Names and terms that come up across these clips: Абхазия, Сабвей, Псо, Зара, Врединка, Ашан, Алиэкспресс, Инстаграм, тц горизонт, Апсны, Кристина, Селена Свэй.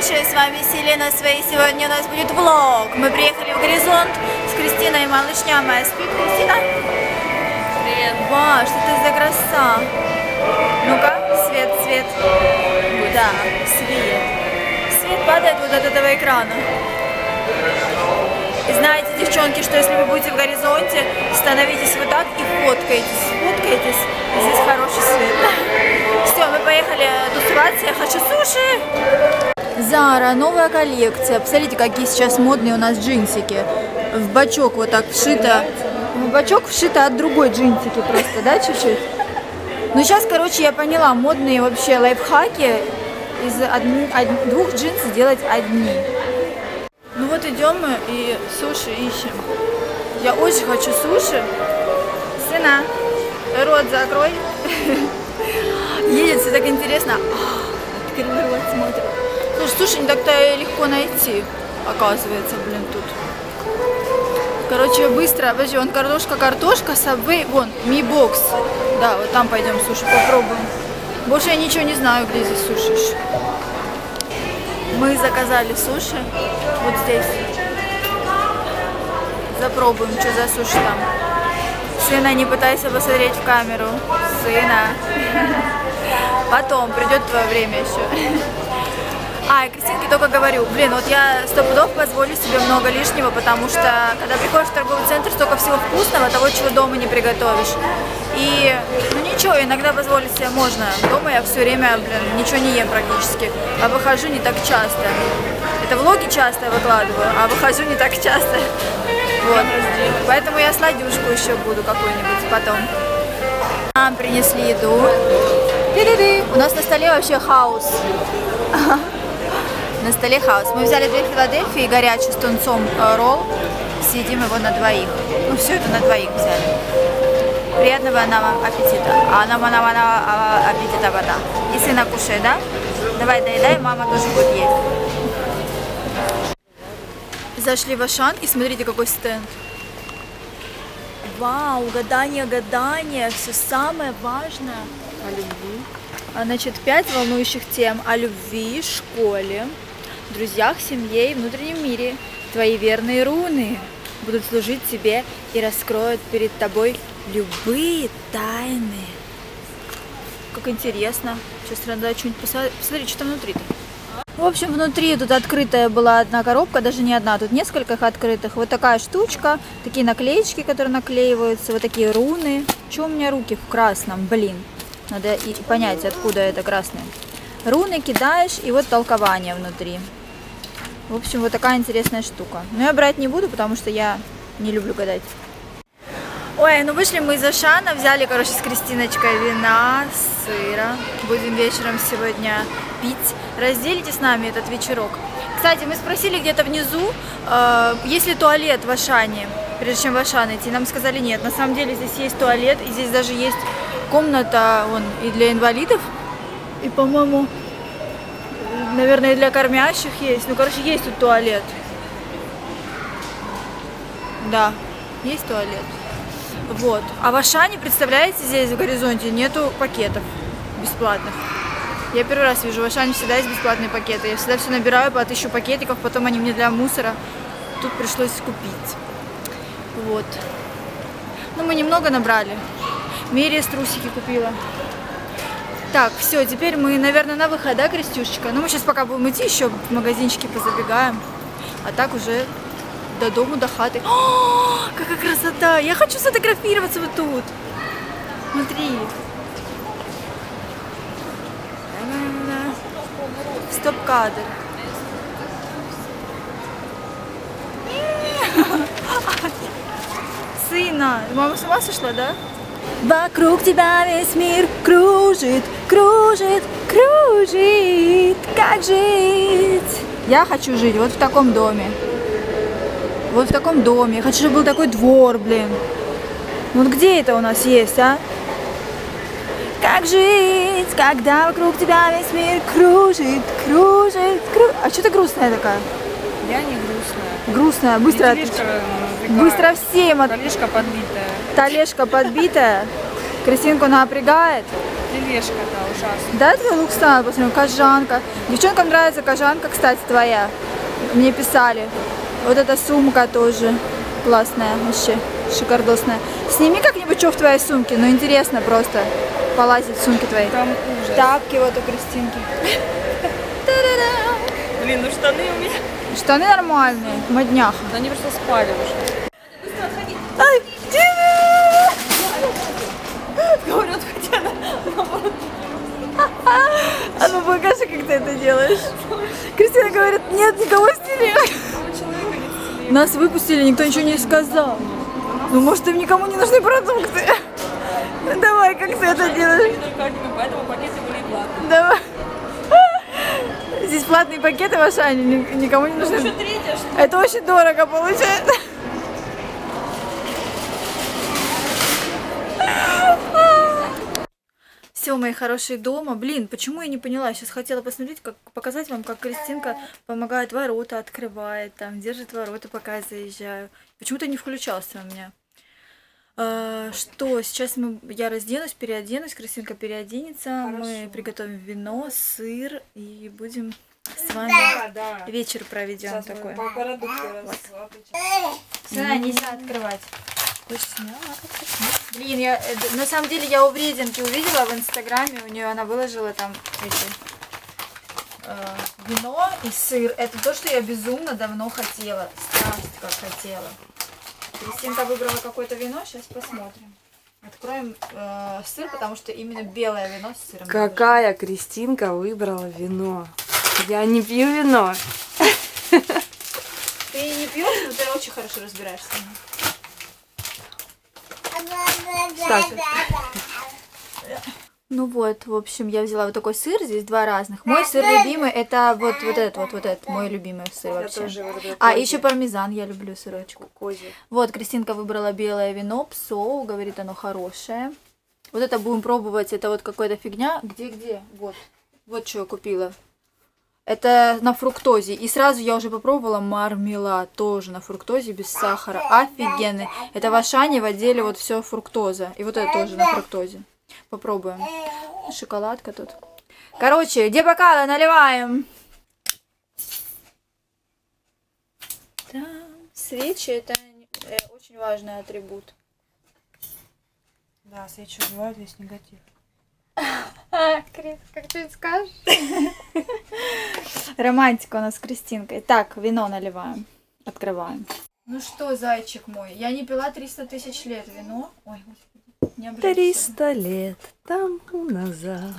хорошие, с вами Селена Свэй. Сегодня у нас будет влог. Мы приехали в Горизонт с Кристиной, малышня моя спит. Кристина? Привет. Ва, что ты за краса? Ну-ка, свет, свет. Да, свет. Свет падает вот от этого экрана. И знаете, девчонки, что если вы будете в Горизонте, становитесь вот так и фоткаетесь. Здесь хороший свет. Все, мы поехали тусоваться. Я хочу суши. Зара, новая коллекция. Посмотрите, какие сейчас модные у нас джинсики. В бачок вот так вшито. В бачок вшито от другой джинсики просто, да, чуть-чуть? Ну, сейчас, короче, я поняла, модные вообще лайфхаки. Из двух джинс делать одни. Ну вот идем мы и суши ищем. Я очень хочу суши. Сына, рот закрой. Едет, все так интересно. Открыла рот, смотрит. Слушай, суши не так-то легко найти, оказывается, блин, тут. Короче, быстро, подожди, вон картошка, сабвей, вон, ми-бокс. Да, вот там пойдем суши, попробуем. Больше я ничего не знаю, где здесь суши еще. Мы заказали суши вот здесь. Запробуем, что за суши там. Сына, не пытайся посмотреть в камеру. Сына. Потом, придет твое время еще. А, Кристинке только говорю, блин, вот я 100 пудов позволю себе много лишнего, потому что, когда приходишь в торговый центр, столько всего вкусного, того, чего дома не приготовишь. И, ну ничего, иногда позволить себе можно. Дома я все время, блин, ничего не ем практически, а выхожу не так часто. Это влоги часто я выкладываю, а выхожу не так часто. Вот, поэтому я сладюшку еще буду какую-нибудь потом. Нам принесли еду. У нас на столе вообще хаос. На столе хаос. Мы взяли 2 Филадельфии, горячий с тунцом ролл. Съедим его на двоих. Ну, все это на двоих взяли. Приятного нам аппетита. А нам аппетита вода. И сына кушай, да? Давай, доедай, мама тоже будет есть. Зашли в Ашан и смотрите, какой стенд. Вау, гадание. Все самое важное. О любви. Значит, 5 волнующих тем о любви, школе, друзьях, семье и внутреннем мире. Твои верные руны будут служить тебе и раскроют перед тобой любые тайны. Как интересно. Сейчас надо что-нибудь посмотреть, что там внутри-то. В общем, внутри тут открытая была одна коробка, даже не одна, тут несколько их открытых. Вот такая штучка, такие наклеечки, которые наклеиваются, вот такие руны. Чего у меня руки в красном, блин? Надо и понять, откуда это красное. Руны кидаешь, и вот толкование внутри. В общем, вот такая интересная штука. Но я брать не буду, потому что я не люблю гадать. Ой, ну вышли мы из Ашана, взяли, короче, с Кристиночкой вина, сыра. Будем вечером сегодня пить. Разделите с нами этот вечерок. Кстати, мы спросили где-то внизу, есть ли туалет в Ашане, прежде чем в Ашан идти. Нам сказали нет. На самом деле здесь есть туалет, и здесь даже есть... комната, вон, и для инвалидов, и, по-моему, наверное, и для кормящих есть. Ну, короче, есть тут туалет. Да, есть туалет. Вот. А в Ашане, представляете, здесь в Горизонте нету пакетов бесплатных. Я первый раз вижу, в Ашане всегда есть бесплатные пакеты. Я всегда все набираю по 1000 пакетиков, потом они мне для мусора. Тут пришлось купить. Вот. Ну, мы немного набрали. Мерис трусики купила. Так, все, теперь мы, наверное, на выход, да, Кристюшечка? Ну, мы сейчас пока будем идти, еще в магазинчики позабегаем. А так уже до дому, до хаты. О, какая красота! Я хочу сфотографироваться вот тут. Смотри. 100 кадров. Сына, мама с ума сошла, да? Вокруг тебя весь мир кружит, кружит, кружит. Как жить? Я хочу жить вот в таком доме. Вот в таком доме. Я хочу, чтобы был такой двор, блин. Вот где это у нас есть, а? Как жить, когда вокруг тебя весь мир кружит, кружит, кружит. А что ты грустная такая? Я не грустная. Грустная, быстро. Быстро всем. Талешка подбитая. Кристинку напрягает. Левешка, да, ужасно. Да, это Луксана, посмотрим, кожанка. Девчонкам нравится кожанка, кстати, твоя. Мне писали. Вот эта сумка тоже классная, вообще шикардосная. Сними как-нибудь, что в твоей сумке, ну интересно просто полазить в сумке твоей. Там ужас. Тапки вот у Кристинки. Блин, ну штаны у меня. Штаны нормальные, модняха. Они просто спали уже. Говорят, хотя а ну покажи, как ты это делаешь. Кристина говорит, нет, никого снили. Нас выпустили, никто ничего не сказал. Ну может, им никому не нужны продукты. Давай, как ты это делаешь. Давай. Здесь платные пакеты в Ашане, никому не нужны. Это очень дорого получается. Все, мои хорошие, дома. Блин, почему я не поняла? Сейчас хотела посмотреть, как показать вам, как Кристинка помогает, ворота открывает, там держит ворота, пока я заезжаю. Почему-то не включался у меня. Что, сейчас я разденусь, переоденусь, Кристинка переоденется. Хорошо. Мы приготовим вино, сыр и будем с вами вечер проведем. Сейчас такой. Вот. Сына, нельзя открывать. Блин, я на самом деле я у Врединки увидела в Инстаграме, у нее она выложила там эти, вино и сыр. Это то, что я безумно давно хотела, страсть как хотела. Кристинка выбрала какое-то вино, сейчас посмотрим. Откроем сыр, потому что именно белое вино с сыром. Какая Кристинка выбрала вино? Я не пью вино. Ты не пьешь, но ты очень хорошо разбираешься. Так. Ну вот, в общем, я взяла вот такой сыр, здесь два разных. Мой сыр любимый, это вот этот, мой любимый сыр вообще. Еще пармезан, я люблю сырочек. Вот, Кристинка выбрала белое вино, Псо, говорит, оно хорошее. Вот это будем пробовать, это вот какая-то фигня. Где-где? Вот что я купила. Это на фруктозе. И сразу я уже попробовала мармелад. Тоже на фруктозе, без сахара. Офигенный. Это в Ашане в отделе вот все фруктоза. И вот это тоже на фруктозе. Попробуем. Шоколадка тут. Короче, где бокалы? Наливаем. Да, свечи это очень важный атрибут. Да, свечи убивают весь негатив. Крис, как ты скажешь? Романтика у нас с Кристинкой. Так, вино наливаем. Открываем. Ну что, зайчик мой, я не пила 300 тысяч лет вино. Ой, господи, не обращайся. 300 лет тому назад.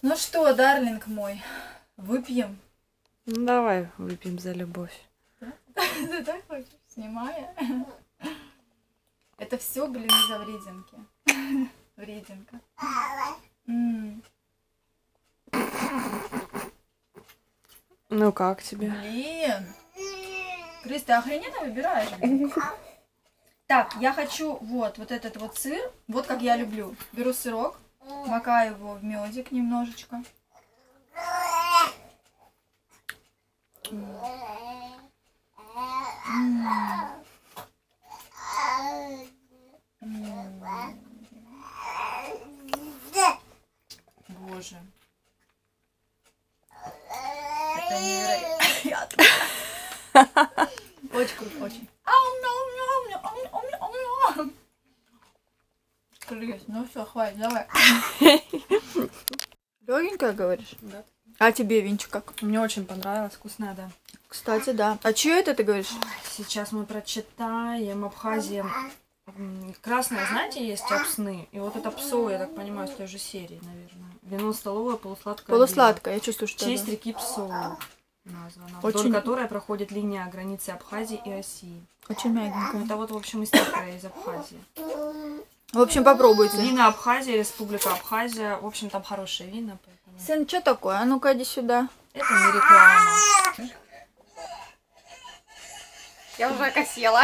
Ну что, дарлинг мой, выпьем? Ну давай выпьем за любовь. Ты так хочешь? Снимая? Это все, блин, из-за Врединки. Врединка. Ну как тебе? Блин. Крис, ты охрененно выбираешь? Блин. Так, я хочу вот этот вот сыр. Вот как я люблю. Беру сырок, макаю его в медик немножечко. Боже. Это невероятно. Очень круто, очень. Крис, ну все, хватит, давай. Легенькая, говоришь? Да. А тебе винчик как? Мне очень понравилось, вкусная, да. Кстати, да. А чье это ты говоришь? Сейчас мы прочитаем. Абхазия. Красное, знаете, есть Апсны. И вот это Псо, я так понимаю, с той же серии, наверное. Вино столовое, полусладкое. Полусладкое, я чувствую, что... Честь реки Псо названа. Вдоль которой проходит линия границы Абхазии и России. Очень мягенькая. Это вот, в общем, из Тихая, из Абхазии. В общем, попробуйте. Вина Абхазия, Республика Абхазия. В общем, там хорошие вина. Поэтому... Сын, что такое? А ну-ка, иди сюда. Это не реклама. Я уже косела.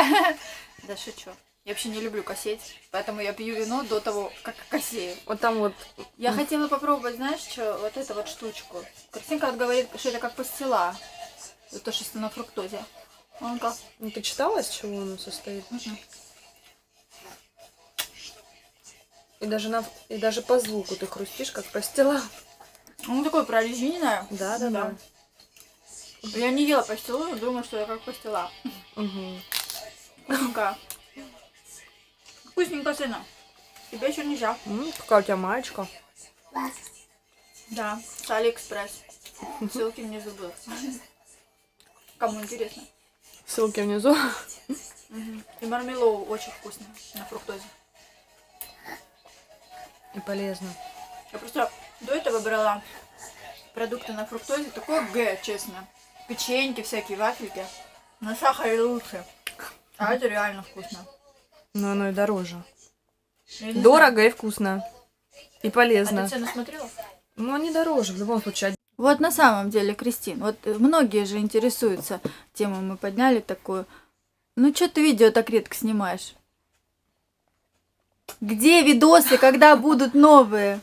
Да шучу. Я вообще не люблю косеть, поэтому я пью вино до того, как косею. Вот там вот. Я хотела попробовать, знаешь, что? Вот эту вот штучку. Картинка вот говорит, что это как пастила. То, что на фруктозе. Он как... Ну, ты читала, из чего оно состоит? Угу. И даже по звуку ты хрустишь, как пастила. Ну, такое прорезиненное. Да. Я не ела пастилу, но думаю, что я как пастила. Угу. Вкусненько. Вкусненько, сына. Тебе еще нельзя. Какая у тебя маечка. Да, с Алиэкспресс. Ссылки внизу будут. Кому интересно. Ссылки внизу. И мармелоу очень вкусно на фруктозе. И полезно. Я просто до этого брала продукты на фруктозе. Такое г, честно. Печеньки всякие, вафельки. На сахаре лучше. А это реально вкусно. Но оно и дороже. Дорого и вкусно. И полезно. А ты цену смотрела? Ну, они дороже в любом случае. Вот на самом деле, Кристин, вот многие же интересуются. Тему мы подняли такую. Ну, что ты видео так редко снимаешь? Где видосы, когда будут новые?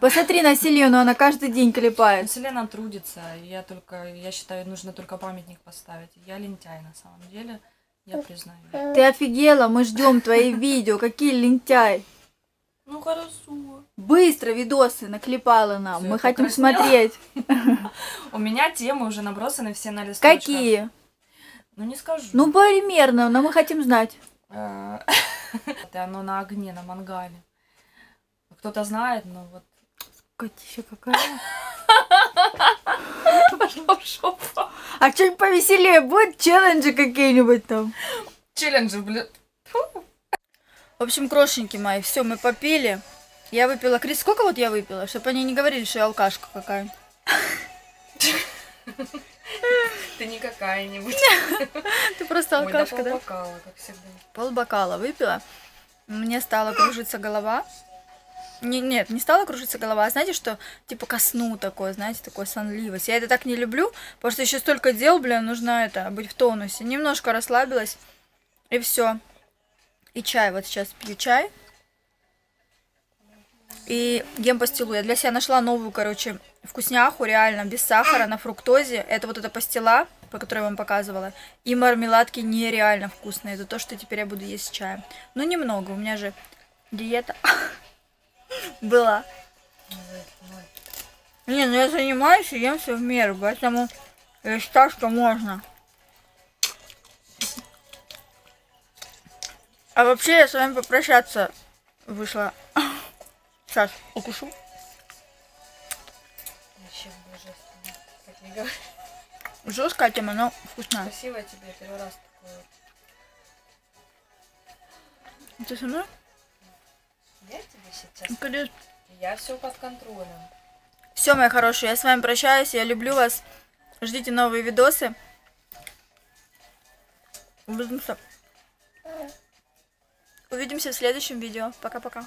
Посмотри на Селену, она каждый день клепает. Селена трудится, я считаю, нужно только памятник поставить. Я лентяй на самом деле, я признаю. Ты офигела, мы ждем твои видео, какие лентяй. Ну хорошо. Быстро видосы наклепала нам, мы хотим смотреть. У меня темы уже набросаны все на листочках. Какие? Ну не скажу. Ну примерно, но мы хотим знать. Это оно на огне, на мангале. Кто-то знает, но вот... Котища какая. Пошла в шопу. А что-нибудь повеселее будет? Челленджи какие-нибудь там? Челленджи, блядь. В общем, крошеньки мои, все, мы попили. Я выпила... Крис, сколько вот я выпила? Чтобы они не говорили, что я алкашка какая. Ты не какая-нибудь. Ты просто алкашка, да? Полбокала, как всегда. Полбокала выпила. Мне стала кружиться голова. Нет, не стала кружиться голова. Знаете, что типа ко сну такое, знаете, такое сонливость. Я это так не люблю, потому что еще столько дел, бля, нужно это, быть в тонусе. Немножко расслабилась, и все. И чай, вот сейчас пью чай. И ем пастилу. Я для себя нашла новую, короче, вкусняху, реально, без сахара, на фруктозе. Это вот эта пастила, по которой я вам показывала. И мармеладки нереально вкусные. Это то, что теперь я буду есть с чаем. Ну, немного, у меня же диета была. Не, ну я занимаюсь и ем все в меру, поэтому я считаю, что можно. А вообще я с вами попрощаться вышла. Сейчас укушу. Жесткая тема, но вкусная. Спасибо тебе, первый раз такое. Ты со мной? Я тебе сейчас. Конечно. Я все под контролем. Все, мои хорошие, я с вами прощаюсь, я люблю вас. Ждите новые видосы. Увидимся. Увидимся в следующем видео. Пока-пока.